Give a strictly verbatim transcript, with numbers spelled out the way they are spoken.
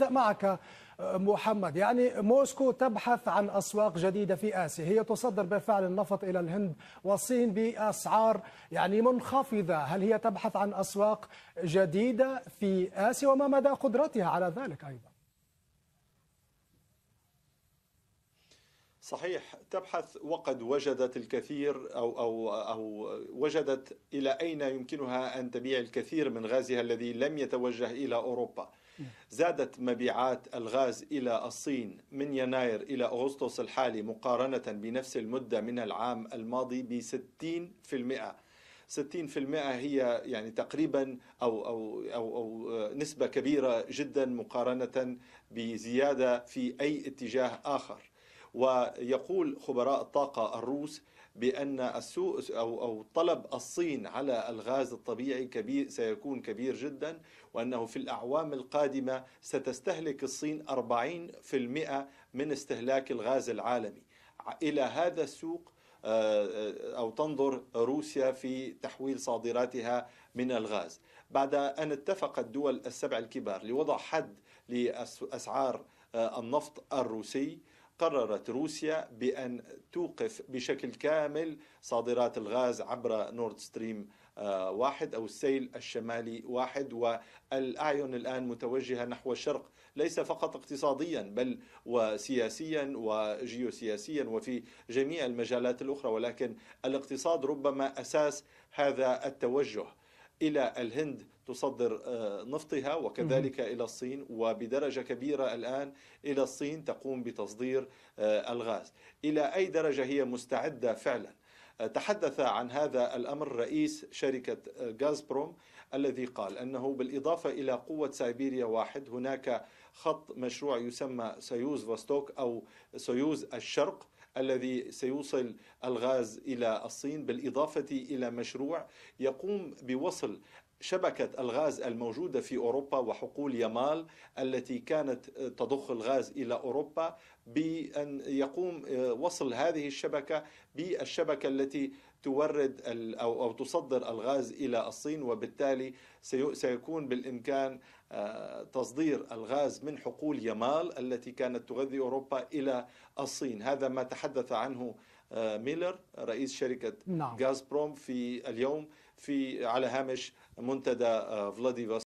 أبدأ معك محمد. يعني موسكو تبحث عن أسواق جديدة في آسيا، هي تصدر بالفعل النفط إلى الهند والصين بأسعار يعني منخفضة، هل هي تبحث عن أسواق جديدة في آسيا وما مدى قدرتها على ذلك أيضا؟ صحيح، تبحث وقد وجدت الكثير أو أو أو وجدت إلى أين يمكنها أن تبيع الكثير من غازها الذي لم يتوجه إلى أوروبا. زادت مبيعات الغاز إلى الصين من يناير إلى أغسطس الحالي مقارنة بنفس المدة من العام الماضي ب ستين بالمئة. ستين بالمئة هي يعني تقريبا أو أو أو أو نسبة كبيرة جدا مقارنة بزيادة في أي اتجاه آخر. ويقول خبراء الطاقة الروس بأن السوق أو أو طلب الصين على الغاز الطبيعي كبير، سيكون كبير جدا، وأنه في الأعوام القادمة ستستهلك الصين أربعين بالمئة من استهلاك الغاز العالمي. إلى هذا السوق أو تنظر روسيا في تحويل صادراتها من الغاز بعد أن اتفقت الدول السبع الكبار لوضع حد لأسعار النفط الروسي. قررت روسيا بأن توقف بشكل كامل صادرات الغاز عبر نورد ستريم واحد أو السيل الشمالي واحد، والأعين الآن متوجهة نحو الشرق، ليس فقط اقتصاديا بل وسياسيا وجيوسياسيا وفي جميع المجالات الأخرى، ولكن الاقتصاد ربما أساس هذا التوجه. إلى الهند تصدر نفطها وكذلك إلى الصين، وبدرجة كبيرة الآن إلى الصين تقوم بتصدير الغاز. إلى أي درجة هي مستعدة فعلا؟ تحدث عن هذا الأمر رئيس شركة غازبروم الذي قال أنه بالإضافة إلى قوة سيبيريا واحد هناك خط مشروع يسمى سيوز وستوك أو سيوز الشرق الذي سيوصل الغاز إلى الصين، بالإضافة إلى مشروع يقوم بوصل شبكة الغاز الموجودة في أوروبا وحقول يمال التي كانت تضخ الغاز إلى أوروبا، بأن يقوم وصل هذه الشبكة بالشبكة التي تورد أو أو تصدر الغاز إلى الصين، وبالتالي سيكون بالإمكان تصدير الغاز من حقول يمال التي كانت تغذي أوروبا إلى الصين. هذا ما تحدث عنه ميلر رئيس شركة غازبروم في اليوم في على هامش منتدى فلاديفوستوك.